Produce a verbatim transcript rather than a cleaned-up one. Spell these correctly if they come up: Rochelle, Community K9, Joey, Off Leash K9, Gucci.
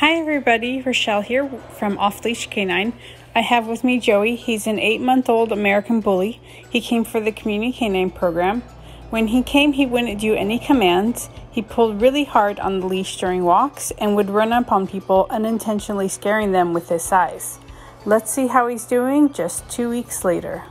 Hi everybody, Rochelle here from Off Leash K nine. I have with me Joey. He's an eight-month-old American bully. He came for the Community K nine program. When he came, he wouldn't do any commands. He pulled really hard on the leash during walks and would run up on people, unintentionally scaring them with his size. Let's see how he's doing just two weeks later.